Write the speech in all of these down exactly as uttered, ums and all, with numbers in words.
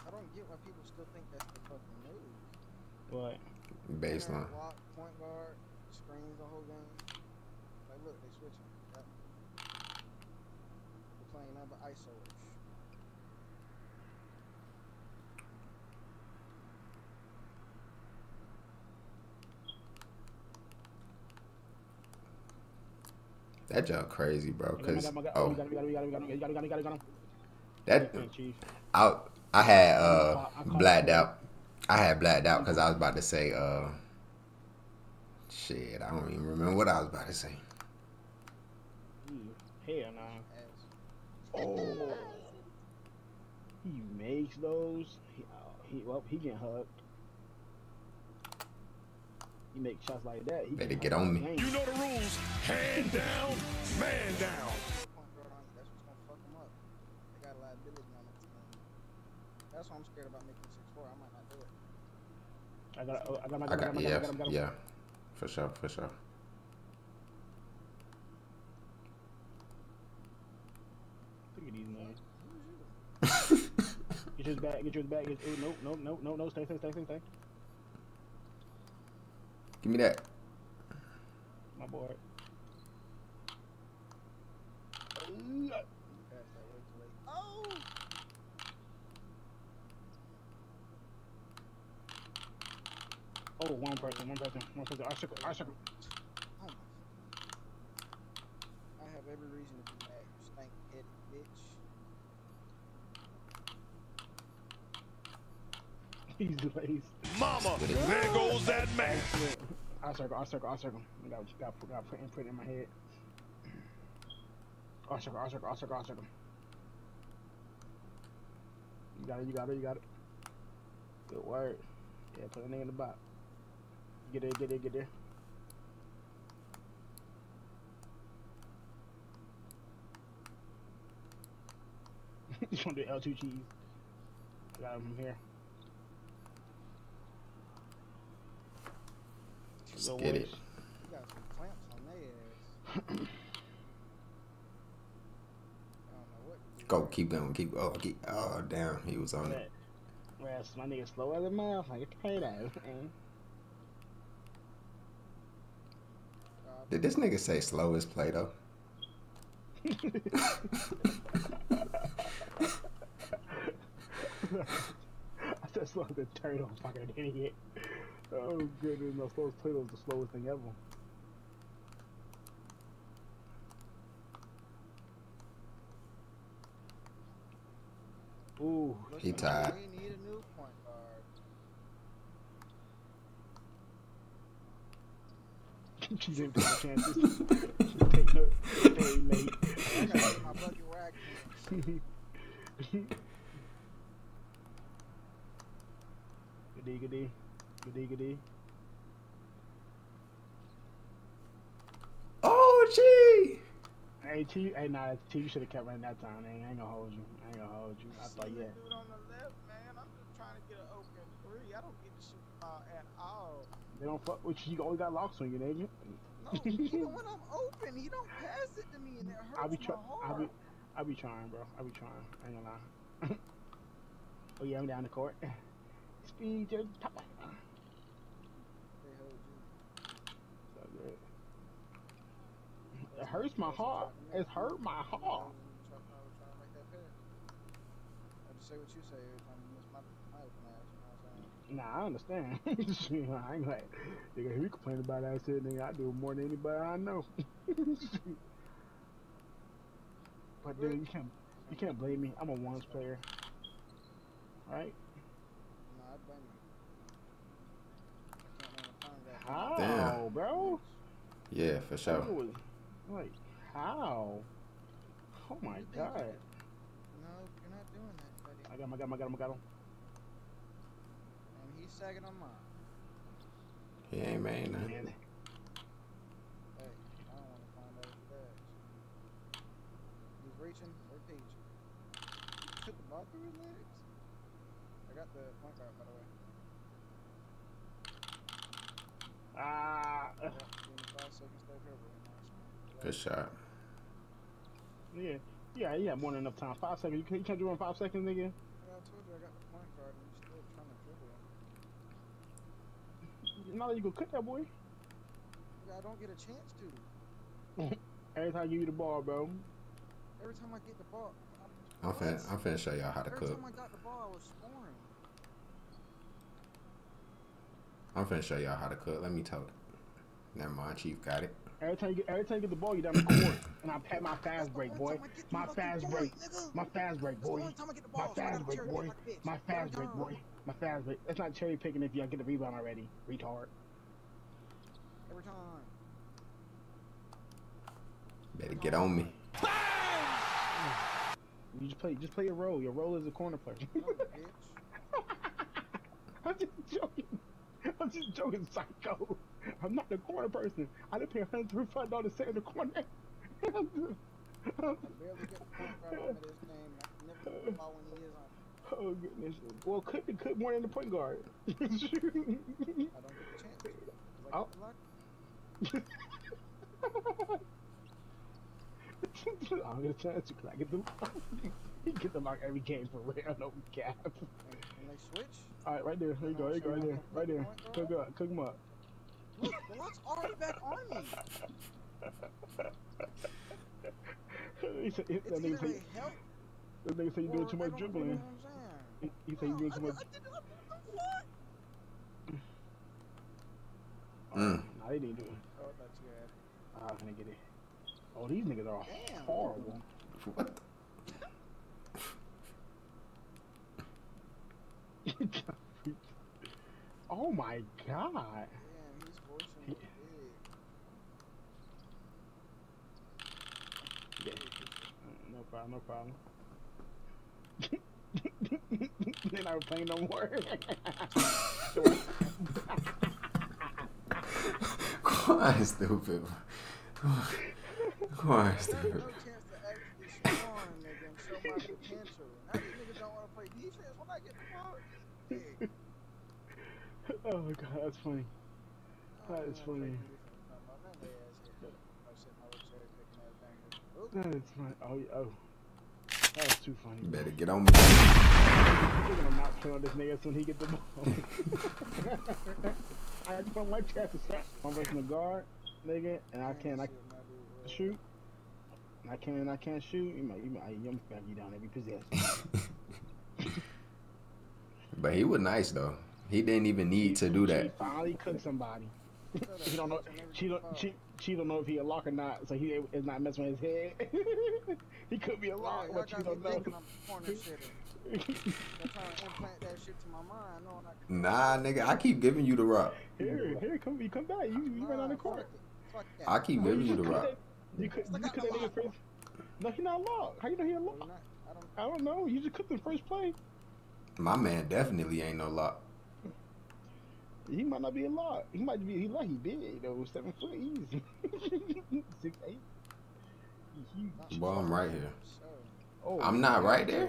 I don't get why people still think that's the fucking move. What? Baseline. Lock, point guard, screens the whole game. Like, look, they switching. Yep. They're playing number I S O. That job crazy, bro. Cause oh, that I I had uh blacked out. I had blacked out because I was about to say uh shit. I don't even remember what I was about to say. Hell nah. Oh, he makes those. He, he well he getting hugged. You make shots like that. He better get on me. You know the rules. Hand down, man down. That's what's gonna fuck him up. They got a liability on it. That's why I'm scared about making six four. I might not do it. I got, I got, my, I got, I got, yeah, I got, I got yeah, for sure, for sure. Look at these nuts. Get yours back. Get yours back. Get, ooh, no, no, no, no, no. Stay, stay, stay, stay, stay. Give me that. My boy. Oh. Oh, one person, one person, one person. I shook, I shook. I have every reason to be mad. Stank head, bitch. He's lazy. Mama, there goes that man. I'll circle, I'll circle, I'll circle. I got, got, got put input in my head. I'll circle, I'll circle, I'll circle, I'll circle. You got it, you got it, you got it. Good word. Yeah, put that nigga in the box. Get there, get there, get there. Just want to do L two cheese. I got him from here. Let's get it. You got some clamps on their ass. Go, keep going, keep oh, keep oh damn, he was on it. Whereas my nigga slow as a mouth, I get paid out. Did this nigga say slow as play though? I said slow as a turtle, fucking idiot. Oh goodness, no, slowest play was the slowest thing ever. Ooh, he tied. We need a new point guard. She didn't take the chances. She didn't take no very late. I gotta get my bucket where I can. Goody, goody. Goody, goody. Oh, gee! Hey, T, hey, nah, T, you should have kept running that time. I ain't, I ain't gonna hold you. I ain't gonna hold you. I thought, yeah. Dude on the left, man. I'm just trying to get an open three. I don't get to shoot uh, at all. They don't fuck with you. You always got locks on you, ain't you? No, even when I'm open, he don't pass it to me, and it hurts I be my heart. I be, I be trying, bro. I be trying. I ain't gonna lie. Oh, yeah, I'm down the court. Speed, just top off. It hurts my heart. It's hurt my heart. Nah, I understand. I ain't like, nigga, if you complain about that shit, nigga, I do more than anybody I know. But dude, you can't, you can't blame me. I'm a ones player, right? Nah, I blame you. How, bro? Yeah, for sure. Like, how? Oh my god. No, you're not doing that, buddy. I got him, I got him, I got him, I got him. And he's sagging on mine. He ain't made nothing. Hey, I don't want to find out what he does. He's reaching or peaching. He took the ball through his legs. I got the point guard, by the way. Ah! Uh, Good shot. Yeah, yeah, yeah. More than enough time. Five seconds. You can't, you can't do it in five seconds, nigga. Yeah, I told you I got the point guard and you're still trying to dribble. Now that you go cook that boy. Yeah, I don't get a chance to. Every time I give you the ball, bro. Every time I get the ball. I'm finna, I'm finna show y'all how to cook. Every time I got the ball, I was scoring. I'm finna show y'all how to cook. Let me tell it. Never mind, Chief got it. Every time you get, every time you get the ball, you down the court, and I pat my fast break, boy. My fast break, my fast break, boy. My fast break, boy. My fast break, boy. My fast break. That's not cherry picking if y'all get the rebound already, retard. Every time. Better get on me. You just play, just play your role. Your role is a corner player. I'm just joking. I'm just joking, psycho. I'm not the corner person. I didn't pay one hundred thirty-five dollars to sit in the corner. I barely get the corner right over his name. I never get the ball when he is on. Oh, goodness. Well, cook and cook more than the point guard. I don't get the chance. I oh. get the luck. I don't get a chance because I get the lock. He gets the lock every game for real, no cap. And they switch? Alright, right there. There you go, there you go, right there. Right there. Cook up, cook him up. Look, the lock's already back on me. He said, that nigga said, that nigga said you doing too much dribbling. He said you doing too much. Nah, they didn't do it. Oh, that's good. I was gonna get it. Oh, these niggas are damn horrible. What? Oh my god. Damn, he's forcing me big. Yeah. No problem, no problem. They're not playing no more. Quite stupid. Of course, dude. I have no chance to actually score, nigga, and show my potential. Now these niggas don't want to play defense when I get the ball. Yeah. Oh my god, that's funny. That is funny. That is funny. Oh, yeah. Oh. That was too funny. Better man. Get on me. You're gonna not kill this nigga soon he gets the ball. I just don't like that. I'm rushing the guard, nigga, and I can't. I can't. Shoot. I can't. I can't shoot. You might. You might. I'm gonna you down every possession. But he was nice though. He didn't even need to do that. She finally cooked somebody. She don't know. She don't. She, she don't know if he a lock or not. So he is not messing with his head. He could be a lock, yeah, but you don't know. Nah, nigga. I keep giving you the rock. Here, here, come, you come back. You, you run out of court. I keep giving you the rock. You could, you could that nigga first. No, he not locked. How you know he a lock? I don't know. You just cooked the first play. My man definitely ain't no lock. He might not be a lock. He might be. He like he big though. Seven foot easy. Six eight. Huge. Well, I'm right here. Oh, I'm not right there.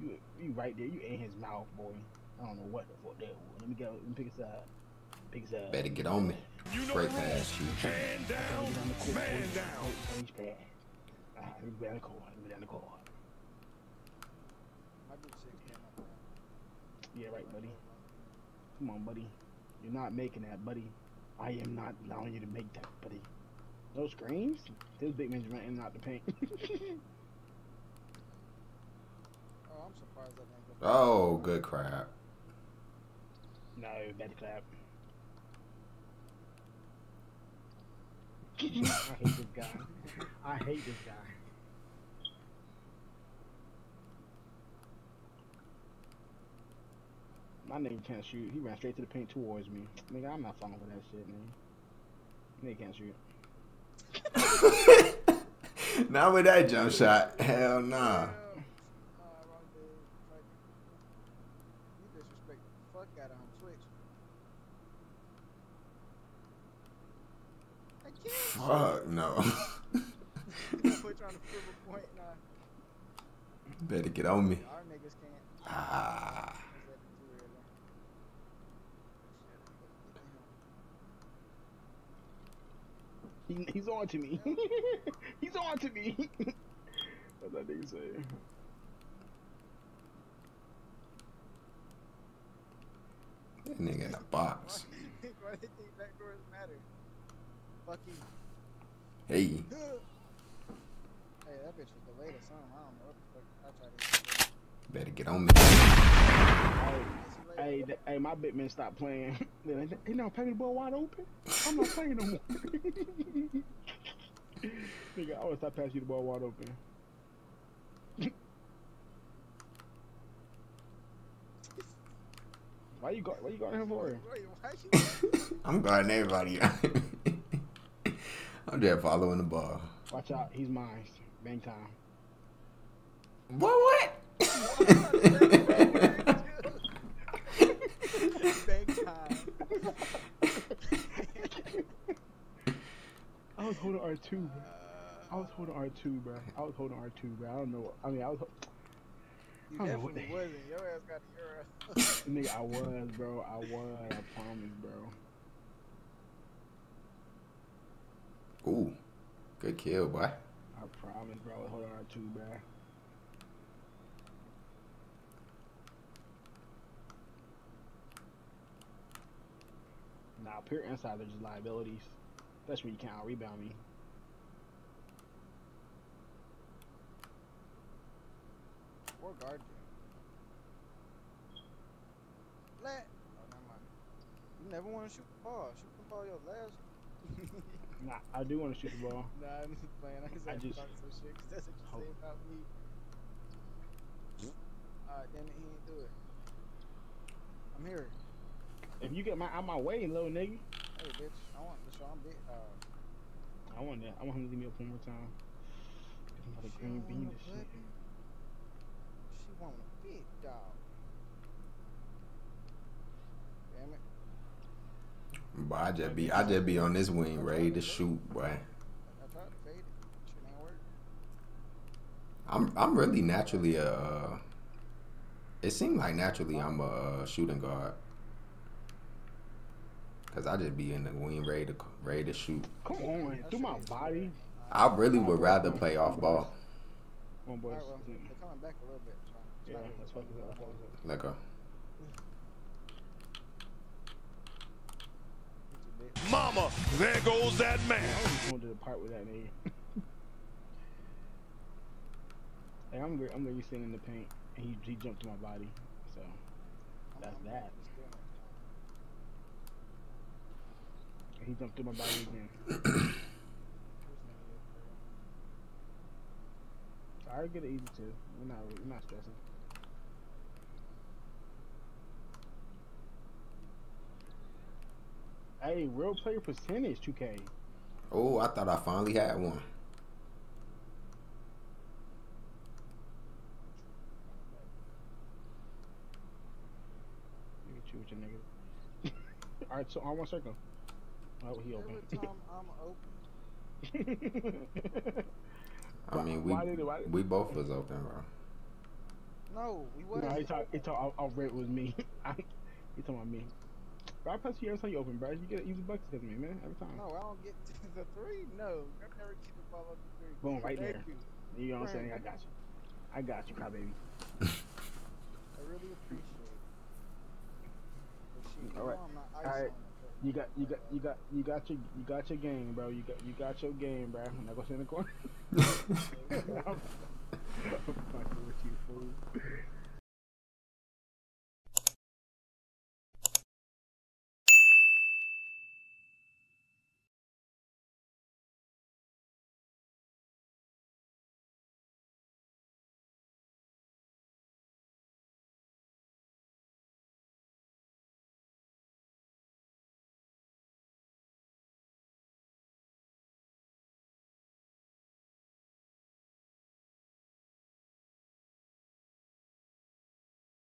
You, you right there. You in his mouth, boy. I don't know what the fuck that was. Let me go. Let me pick a side. Exactly. Better get on me. You know Straight pass. Man down. Man down. Ah, let me down the court. Let me down the court. Yeah, right, buddy. Come on, buddy. You're not making that, buddy. I am not allowing you to make that, buddy. No screams? This big man's running out the paint. Oh, I'm surprised that man. Oh, good crap. No, bad clap. I hate this guy. I hate this guy. My nigga can't shoot. He ran straight to the paint towards me. Nigga, I'm not falling for that shit, nigga. Nigga can't shoot. Not with that jump shot. Hell nah. Fuck no. Better get on me. Our niggas can't. Ah. He, he's on to me. He's on to me. crazy. That nigga in a box. Why do you think back doors matter? Fucking. Hey. Hey, that bitch was delayed or something. I don't know what the fuck I tried to do. Better get on me. Hey, hey, hey, my bit man stopped playing. He not playing the ball wide open. I'm not playing no more. Nigga, I always stop passing you the ball wide open. Why you go? Why you going here for? I'm guarding everybody. I'm just following the ball. Watch out, he's mine. Bang time. Boy, what? What? Bang time. I was holding R two, bro. I was holding R two, bro. I was holding R two, bro. I don't know. I mean, I was. You I don't definitely know what wasn't. Your ass got the euro. Nigga, I was, bro. I was. I promise, bro. Ooh, good kill, boy. I promise, bro. I was holding R two, bro. Nah, pure insiders just liabilities. That's where you can't rebound me. Or guard. Let. Oh, never mind. You never want to shoot the ball. Shoot the ball your last. Nah, I do want to shoot the ball. Nah, I'm just playing. I just, I just talk some shit because that's what you hope. Say about me. Alright, damn it, he ain't do it. I'm here. If you get my out my way, little nigga. Hey, bitch, I want this. I'm big. Uh, I want that. I want him to leave me up one more time. I'm about to green bean this shit. Want a big dog. Damn it. Boy, I just be I just be on this wing ready to shoot, boy. I tried to fade it. Shit ain't work. I'm I'm really naturally uh it seemed like naturally I'm a shooting guard. Cause I just be in the wing ready to ready to shoot. Come on, through my body. I really would rather play off ball. Come on, boys. All right, well, they're coming back a little bit. Yeah, let's fuck it up. Let go. Mama, there goes that man. I'm going to the part with that nigga. Hey, I'm going I'm to be sitting in the paint, and he, he jumped to my body. So, that's that. He jumped to my body again. I already get it easy too. We're not, we're not stressing. Hey, real player percentage, two K. Oh, I thought I finally had one. Look at you with your nigga. All right, so on one circle. Oh, he open. Every time I'm open. I mean, we, why did it, why did we both was open, bro. No, we wasn't. No, he talk, he talk, I'll, I'll rate with me. I, he talking about me. Bro, I pass you every time you open, bro. You get easy buckets with me, man, every time. No, I don't get to the three. No, I never keep the ball up the three. Boom, right there. You. you know what I'm saying? I got you. I got you, crybaby. I really appreciate it. All right, all right. You got, you got, you got, you got your, you got your game, bro. You got, you got your game, bro. I'm not gonna sit in the corner. I'm fucking with you, fool.